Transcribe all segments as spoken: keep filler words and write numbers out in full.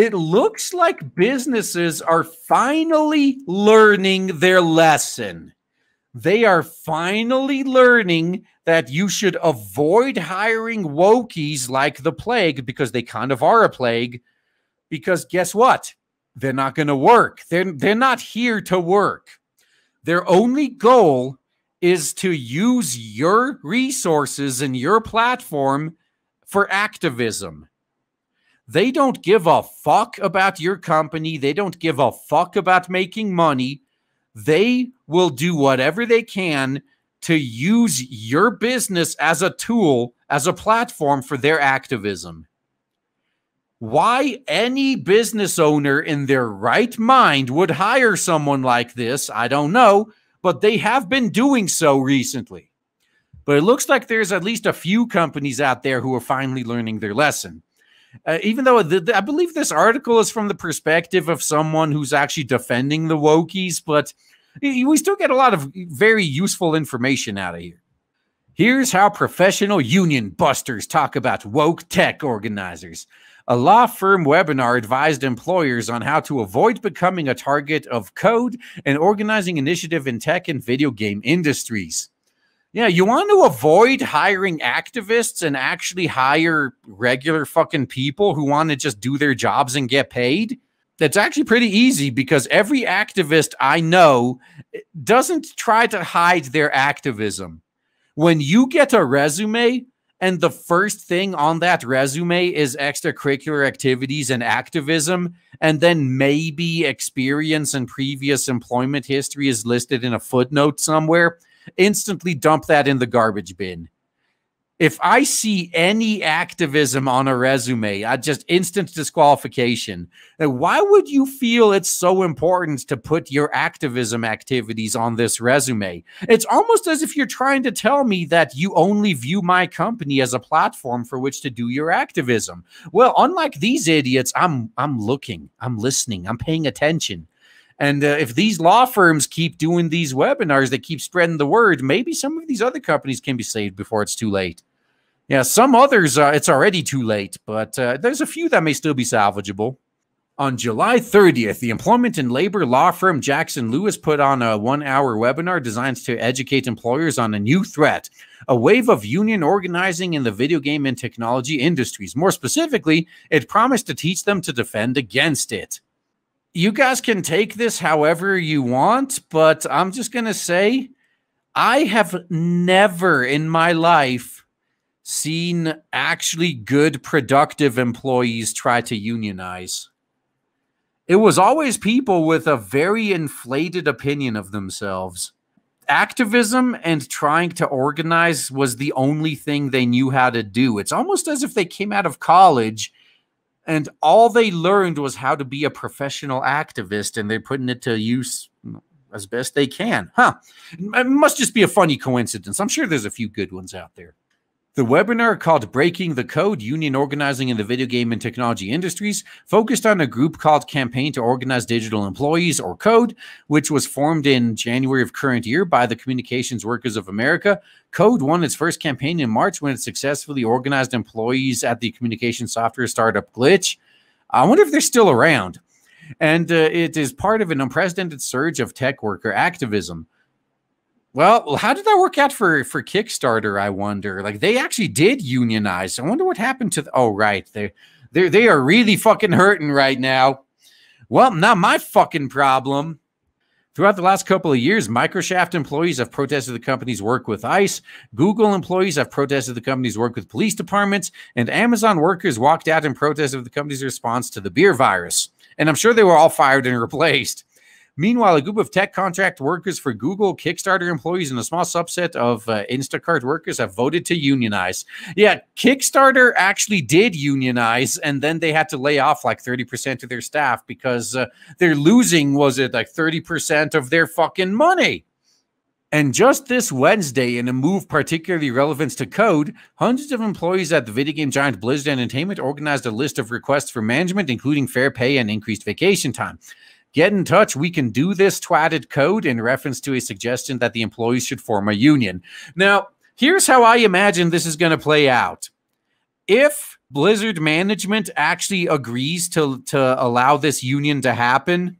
it looks like businesses are finally learning their lesson. They are finally learning that you should avoid hiring wokies like the plague, because they kind of are a plague, because guess what? They're not going to work. They're, they're not here to work. Their only goal is to use your resources and your platform for activism. They don't give a fuck about your company. They don't give a fuck about making money. They will do whatever they can to use your business as a tool, as a platform for their activism. Why any business owner in their right mind would hire someone like this, I don't know, but they have been doing so recently. But it looks like there's at least a few companies out there who are finally learning their lesson. Uh, even though the, the, I believe this article is from the perspective of someone who's actually defending the wokies, but we still get a lot of very useful information out of here. Here's how professional union busters talk about woke tech organizers. A law firm webinar advised employers on how to avoid becoming a target of code and organizing initiative in tech and video game industries. Yeah, you want to avoid hiring activists and actually hire regular fucking people who want to just do their jobs and get paid? That's actually pretty easy, because every activist I know doesn't try to hide their activism. When you get a resume and the first thing on that resume is extracurricular activities and activism, and then maybe experience and previous employment history is listed in a footnote somewhere, instantly dump that in the garbage bin. If I see any activism on a resume, I just instant disqualification. And why would you feel it's so important to put your activism activities on this resume? It's almost as if you're trying to tell me that you only view my company as a platform for which to do your activism. Well, unlike these idiots, I'm I'm looking, I'm listening, I'm paying attention. And uh, if these law firms keep doing these webinars, they keep spreading the word, maybe some of these other companies can be saved before it's too late. Yeah, some others, uh, it's already too late, but uh, there's a few that may still be salvageable. On July thirtieth, the employment and labor law firm Jackson Lewis put on a one-hour webinar designed to educate employers on a new threat, a wave of union organizing in the video game and technology industries. More specifically, it promised to teach them to defend against it. You guys can take this however you want, but I'm just going to say I have never in my life seen actually good, productive employees try to unionize. It was always people with a very inflated opinion of themselves. Activism and trying to organize was the only thing they knew how to do. It's almost as if they came out of college and all they learned was how to be a professional activist, and they're putting it to use as best they can. Huh. It must just be a funny coincidence. I'm sure there's a few good ones out there. The webinar, called Breaking the Code, Union Organizing in the Video Game and Technology Industries, focused on a group called Campaign to Organize Digital Employees, or CODE, which was formed in January of current year by the Communications Workers of America. CODE won its first campaign in March when it successfully organized employees at the communication software startup Glitch. I wonder if they're still around. And uh, it is part of an unprecedented surge of tech worker activism. Well, how did that work out for, for Kickstarter, I wonder? Like, they actually did unionize. I wonder what happened to... The, oh, right. They they they are really fucking hurting right now. Well, not my fucking problem. Throughout the last couple of years, Microsoft employees have protested the company's work with ICE. Google employees have protested the company's work with police departments. And Amazon workers walked out in protest of the company's response to the beer virus. And I'm sure they were all fired and replaced. Meanwhile, a group of tech contract workers for Google, Kickstarter employees, and a small subset of uh, Instacart workers have voted to unionize. Yeah, Kickstarter actually did unionize, and then they had to lay off like thirty percent of their staff because uh, they're losing, was it like thirty percent of their fucking money? And just this Wednesday, in a move particularly relevant to CODE, hundreds of employees at the video game giant Blizzard Entertainment organized a list of requests for management, including fair pay and increased vacation time. Get in touch. We can do this, twatted CODE, in reference to a suggestion that the employees should form a union. Now, here's how I imagine this is going to play out. if Blizzard management actually agrees to, to allow this union to happen,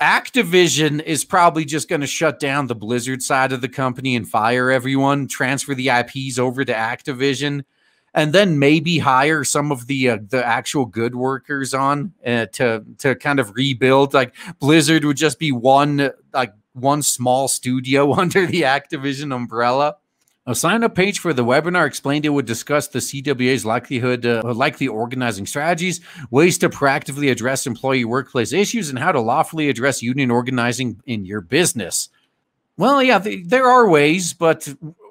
Activision is probably just going to shut down the Blizzard side of the company and fire everyone, transfer the I Ps over to Activision, and then maybe hire some of the uh, the actual good workers on uh, to to kind of rebuild. Like Blizzard would just be one like one small studio under the Activision umbrella. A sign-up page for the webinar explained it would discuss the C W A's likelihood, uh, likely organizing strategies, ways to proactively address employee workplace issues, and how to lawfully address union organizing in your business. Well, yeah, th there are ways, but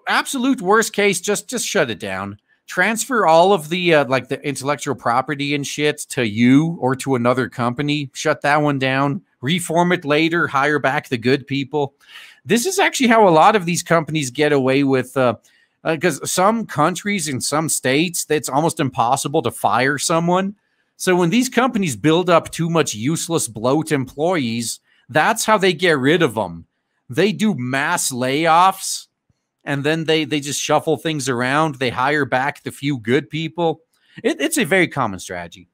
absolute worst case, just just shut it down. Transfer all of the uh, like the intellectual property and shit to you or to another company. Shut that one down. Reform it later. Hire back the good people. This is actually how a lot of these companies get away with, uh, because uh, some countries and some states, it's almost impossible to fire someone. So when these companies build up too much useless bloat employees, that's how they get rid of them. They do mass layoffs, and then they, they just shuffle things around. They hire back the few good people. It, it's a very common strategy.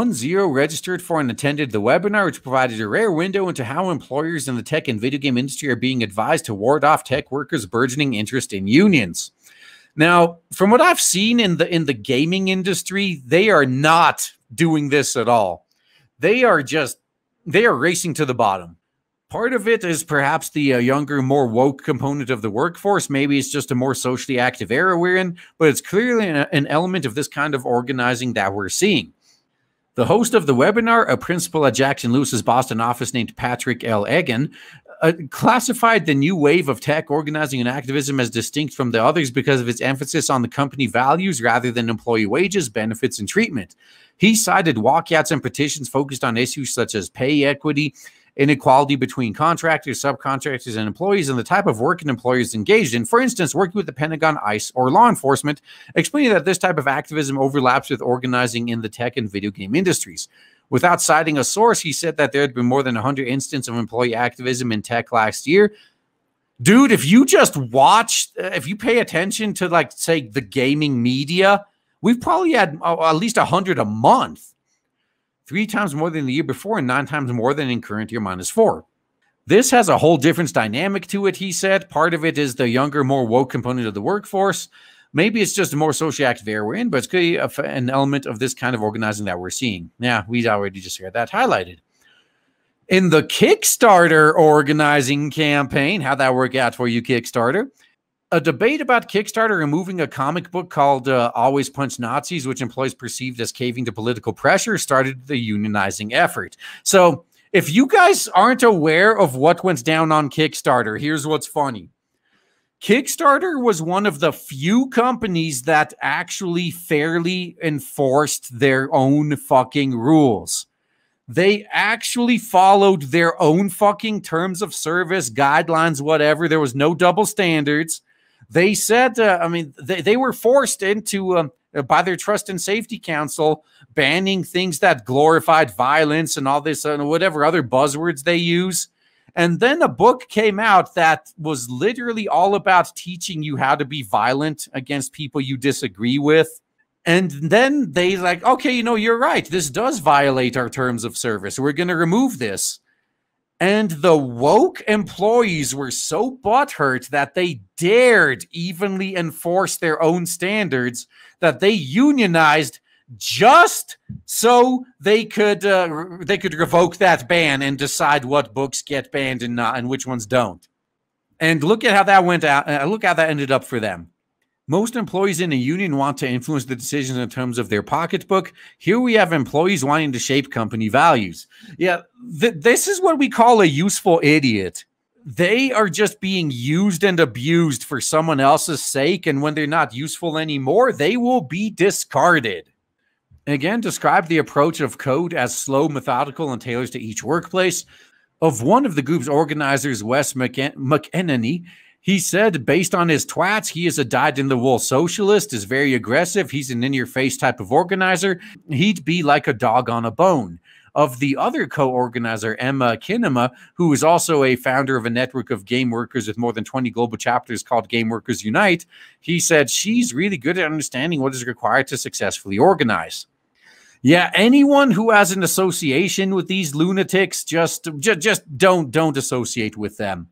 One zero registered for and attended the webinar, which provided a rare window into how employers in the tech and video game industry are being advised to ward off tech workers' burgeoning interest in unions. Now, from what I've seen in the in the gaming industry, they are not doing this at all. They are just, they are racing to the bottom. Part of it is perhaps the uh, younger, more woke component of the workforce. Maybe it's just a more socially active era we're in, but it's clearly an, an element of this kind of organizing that we're seeing. The host of the webinar, a principal at Jackson Lewis's Boston office named Patrick L. Egan, uh, classified the new wave of tech organizing and activism as distinct from the others because of its emphasis on the company values rather than employee wages, benefits, and treatment. He cited walkouts and petitions focused on issues such as pay equity, inequality between contractors, subcontractors, and employees, and the type of work an employer is engaged in. For instance, working with the Pentagon, ICE, or law enforcement, explaining that this type of activism overlaps with organizing in the tech and video game industries. Without citing a source, he said that there had been more than one hundred instances of employee activism in tech last year. Dude, if you just watch, if you pay attention to, like, say, the gaming media, we've probably had uh, at least one hundred a month. Three times more than the year before and nine times more than in current year minus four. This has a whole different dynamic to it, he said. Part of it is the younger, more woke component of the workforce. Maybe it's just a more socially active area we're in, but it's clearly a, an element of this kind of organizing that we're seeing. Yeah, we already just heard that highlighted. In the Kickstarter organizing campaign, how'd that work out for you, Kickstarter? A debate about Kickstarter removing a comic book called uh, Always Punch Nazis, which employees perceived as caving to political pressure, started the unionizing effort. So if you guys aren't aware of what went down on Kickstarter, here's what's funny. Kickstarter was one of the few companies that actually fairly enforced their own fucking rules. They actually followed their own fucking terms of service, guidelines, whatever. There was no double standards. They said, uh, I mean, they, they were forced into, um, by their Trust and Safety Council, banning things that glorified violence and all this and uh, whatever other buzzwords they use. And then a book came out that was literally all about teaching you how to be violent against people you disagree with. And then they like, okay, you know, you're right. This does violate our terms of service. We're going to remove this. And the woke employees were so butthurt that they dared evenly enforce their own standards that they unionized just so they could uh, they could revoke that ban and decide what books get banned and not, and which ones don't. And look at how that went out. Uh, look how that ended up for them. Most employees in a union want to influence the decisions in terms of their pocketbook. Here we have employees wanting to shape company values. Yeah, th this is what we call a useful idiot. They are just being used and abused for someone else's sake, and when they're not useful anymore, they will be discarded. Again, describe the approach of code as slow, methodical, and tailored to each workplace. Of one of the group's organizers, Wes McEnany, he said, based on his twats, he is a dyed-in-the-wool socialist, is very aggressive. He's an in-your-face type of organizer. He'd be like a dog on a bone. of the other co-organizer, Emma Kinema, who is also a founder of a network of game workers with more than twenty global chapters called Game Workers Unite. He said she's really good at understanding what is required to successfully organize. Yeah, anyone who has an association with these lunatics, just, just, just don't, don't associate with them.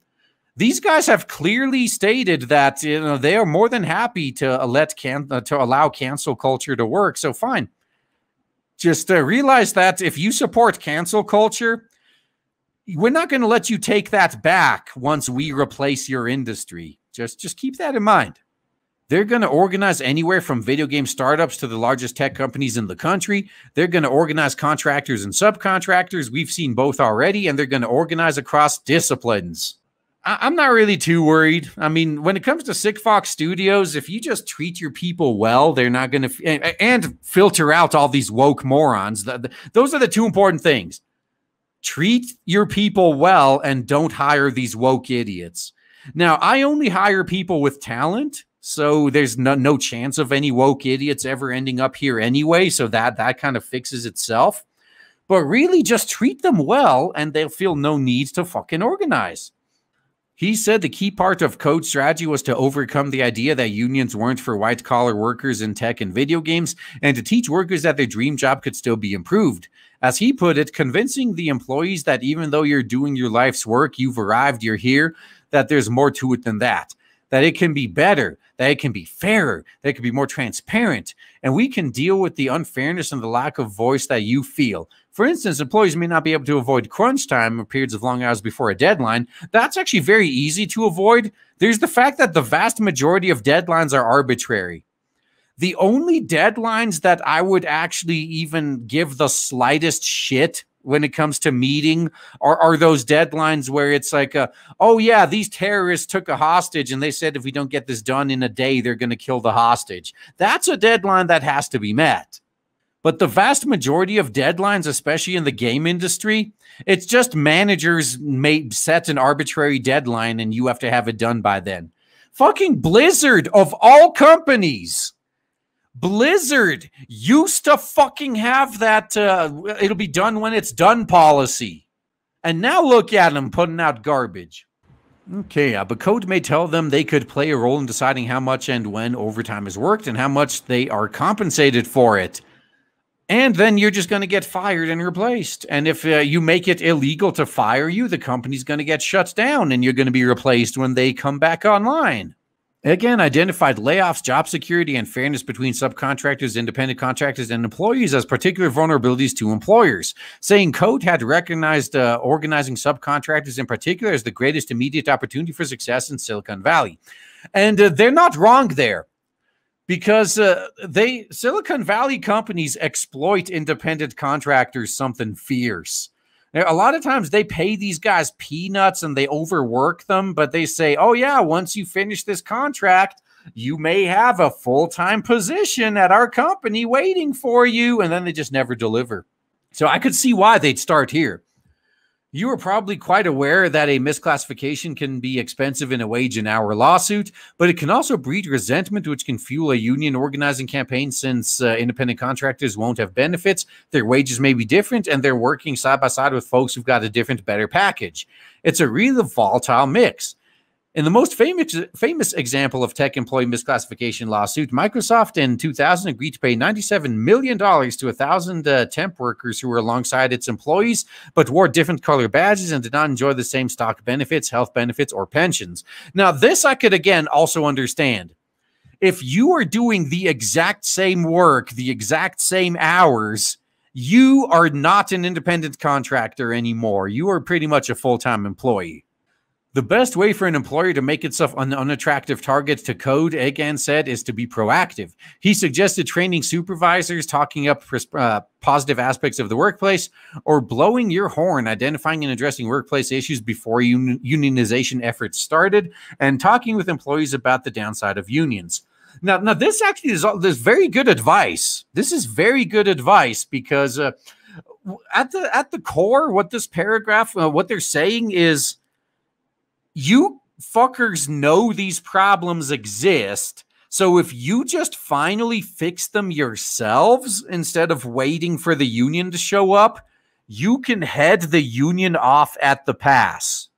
These guys have clearly stated that, you know, they are more than happy to let can uh, to allow cancel culture to work. So fine, just uh, realize that if you support cancel culture, we're not going to let you take that back once we replace your industry. Just, just keep that in mind. They're going to organize anywhere from video game startups to the largest tech companies in the country. They're going to organize contractors and subcontractors. We've seen both already, and they're going to organize across disciplines. I I'm not really too worried. I mean, when it comes to Sick Fox Studios, if you just treat your people well, they're not going to and, and filter out all these woke morons. The, the, those are the two important things. Treat your people well and don't hire these woke idiots. Now, I only hire people with talent. So there's no, no chance of any woke idiots ever ending up here anyway. So that, that kind of fixes itself. But really just treat them well and they'll feel no need to fucking organize. He said the key part of Code's strategy was to overcome the idea that unions weren't for white-collar workers in tech and video games and to teach workers that their dream job could still be improved. As he put it, convincing the employees that even though you're doing your life's work, you've arrived, you're here, that there's more to it than that. That it can be better, that it can be fairer, that it can be more transparent, and we can deal with the unfairness and the lack of voice that you feel. For instance, employees may not be able to avoid crunch time or periods of long hours before a deadline. That's actually very easy to avoid. There's the fact that the vast majority of deadlines are arbitrary. The only deadlines that I would actually even give the slightest shit when it comes to meeting are, are those deadlines where it's like, a, oh yeah, these terrorists took a hostage and they said, if we don't get this done in a day, they're going to kill the hostage. That's a deadline that has to be met. But the vast majority of deadlines, especially in the game industry, it's just managers may set an arbitrary deadline and you have to have it done by then. Fucking Blizzard of all companies. Blizzard used to fucking have that uh, it'll be done when it's done policy. And now look at them putting out garbage. Okay, uh, but Code may tell them they could play a role in deciding how much and when overtime is worked and how much they are compensated for it. And then you're just going to get fired and replaced. And if uh, you make it illegal to fire you, the company's going to get shut down and you're going to be replaced when they come back online. Again, identified layoffs, job security, and fairness between subcontractors, independent contractors, and employees as particular vulnerabilities to employers, saying Code had recognized uh, organizing subcontractors in particular as the greatest immediate opportunity for success in Silicon Valley. And uh, they're not wrong there, because uh, they Silicon Valley companies exploit independent contractors something fierce. A lot of times they pay these guys peanuts and they overwork them, but they say, oh yeah, once you finish this contract, you may have a full-time position at our company waiting for you. And then they just never deliver. So I could see why they'd start here. You are probably quite aware that a misclassification can be expensive in a wage and hour lawsuit, but it can also breed resentment, which can fuel a union organizing campaign since uh, independent contractors won't have benefits, their wages may be different, and they're working side by side with folks who've got a different, better package. It's a really volatile mix. In the most famous, famous example of tech employee misclassification lawsuit, Microsoft in two thousand agreed to pay ninety-seven million dollars to one thousand uh, temp workers who were alongside its employees, but wore different color badges and did not enjoy the same stock benefits, health benefits, or pensions. Now, this I could, again, also understand. If you are doing the exact same work, the exact same hours, you are not an independent contractor anymore. You are pretty much a full-time employee. The best way for an employer to make itself an unattractive target to Code, Egan said, is to be proactive. He suggested training supervisors, talking up uh, positive aspects of the workplace, or blowing your horn, identifying and addressing workplace issues before un unionization efforts started, and talking with employees about the downside of unions. Now, now this actually is, all, this is very good advice. This is very good advice because uh, at the at the core, what this paragraph, uh, what they're saying is, you fuckers know these problems exist. So if you just finally fix them yourselves instead of waiting for the union to show up, you can head the union off at the pass.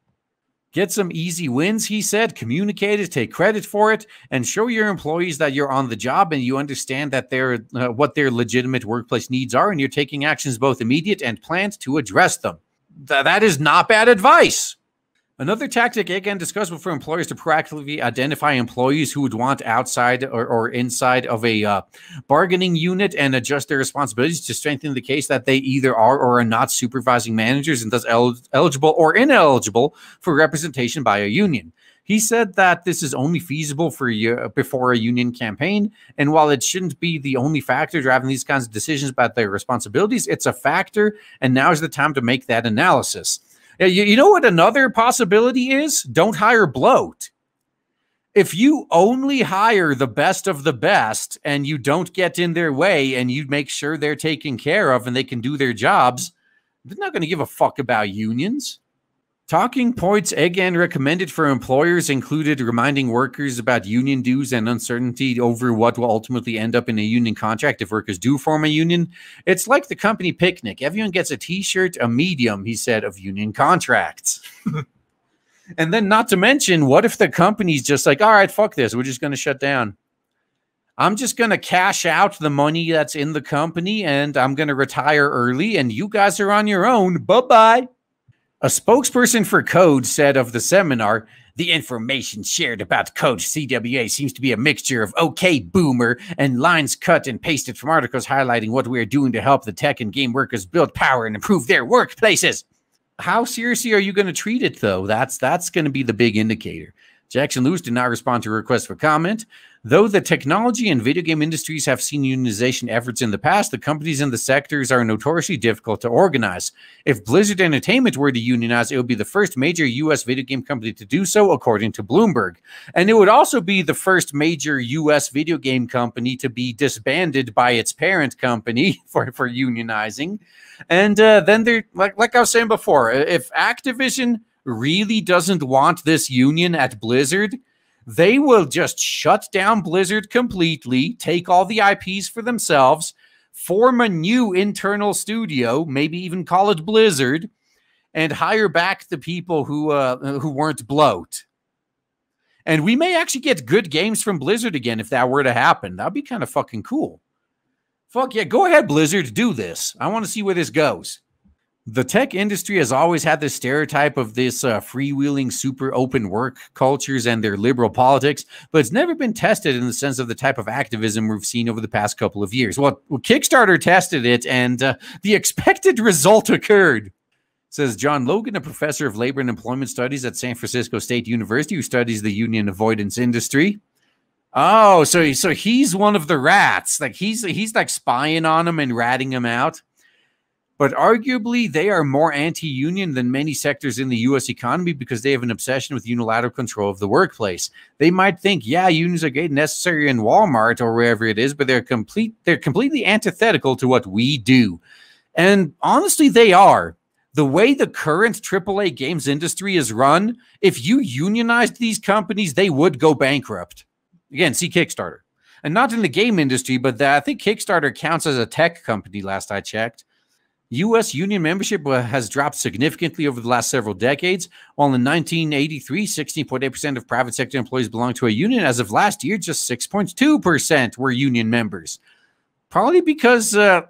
Get some easy wins, he said. Communicate it, take credit for it, and show your employees that you're on the job and you understand that they're, uh, what their legitimate workplace needs are, and you're taking actions both immediate and planned to address them. Th- that is not bad advice. Another tactic, again, discussable for employers to proactively identify employees who would want outside or, or inside of a uh, bargaining unit and adjust their responsibilities to strengthen the case that they either are or are not supervising managers and thus el- eligible or ineligible for representation by a union. He said that this is only feasible for you before a union campaign, and while it shouldn't be the only factor driving these kinds of decisions about their responsibilities, it's a factor, and now is the time to make that analysis. You know what another possibility is? Don't hire bloat. If you only hire the best of the best and you don't get in their way and you make sure they're taken care of and they can do their jobs, they're not going to give a fuck about unions. Talking points Egan recommended for employers included reminding workers about union dues and uncertainty over what will ultimately end up in a union contract if workers do form a union. It's like the company picnic. Everyone gets a T-shirt, a medium, he said, of union contracts. And then not to mention, what if the company's just like, all right, fuck this. We're just going to shut down. I'm just going to cash out the money that's in the company and I'm going to retire early and you guys are on your own. Bye-bye. A spokesperson for Code said of the seminar, the information shared about Code C W A seems to be a mixture of okay boomer and lines cut and pasted from articles highlighting what we are doing to help the tech and game workers build power and improve their workplaces. How seriously are you going to treat it, though? That's that's going to be the big indicator. Jackson Lewis did not respond to requests for comment. Though the technology and video game industries have seen unionization efforts in the past, the companies in the sectors are notoriously difficult to organize. If Blizzard Entertainment were to unionize, it would be the first major U S video game company to do so, according to Bloomberg. And it would also be the first major U S video game company to be disbanded by its parent company for, for unionizing. And uh, then, they're like, like I was saying before, if Activision really doesn't want this union at Blizzard, they will just shut down Blizzard completely, take all the I Ps for themselves, form a new internal studio, maybe even call it Blizzard, and hire back the people who uh, who weren't bloat. And we may actually get good games from Blizzard again if that were to happen. That'd be kind of fucking cool. Fuck yeah, go ahead, Blizzard, do this. I want to see where this goes. The tech industry has always had this stereotype of this uh, freewheeling, super open work cultures and their liberal politics, but it's never been tested in the sense of the type of activism we've seen over the past couple of years. Well, Kickstarter tested it, and uh, the expected result occurred, says John Logan, a professor of labor and employment studies at San Francisco State University who studies the union avoidance industry. Oh, so, so he's one of the rats. Like he's, he's like spying on them and ratting them out. But arguably, they are more anti-union than many sectors in the U S economy because they have an obsession with unilateral control of the workplace. They might think, yeah, unions are great and necessary in Walmart or wherever it is, but they're complete, they're completely antithetical to what we do. And honestly, they are. The way the current triple A games industry is run, if you unionized these companies, they would go bankrupt. Again, see Kickstarter. And not in the game industry, but the, I think Kickstarter counts as a tech company last I checked. U S union membership has dropped significantly over the last several decades. While in nineteen eighty-three, sixteen point eight percent of private sector employees belonged to a union, as of last year, just six point two percent were union members. Probably because uh,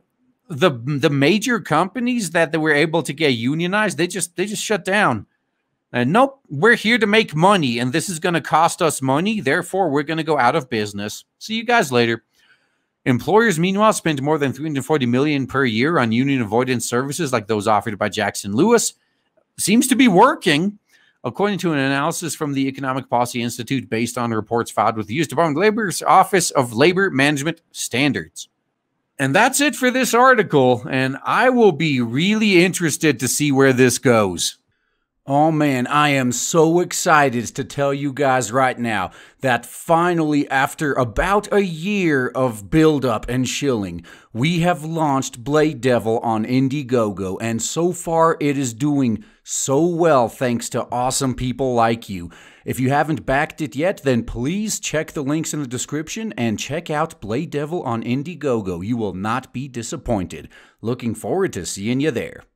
the the major companies that they were able to get unionized, they just they just shut down. And nope, we're here to make money, and this is going to cost us money. Therefore, we're going to go out of business. See you guys later. Employers, meanwhile, spend more than three hundred forty million dollars per year on union avoidance services like those offered by Jackson Lewis. Seems to be working, according to an analysis from the Economic Policy Institute based on reports filed with the U S Department of Labor's Office of Labor Management Standards. And that's it for this article, and I will be really interested to see where this goes. Oh man, I am so excited to tell you guys right now that finally, after about a year of build-up and shilling, we have launched Blade Devil on Indiegogo, and so far it is doing so well thanks to awesome people like you. If you haven't backed it yet, then please check the links in the description and check out Blade Devil on Indiegogo. You will not be disappointed. Looking forward to seeing you there.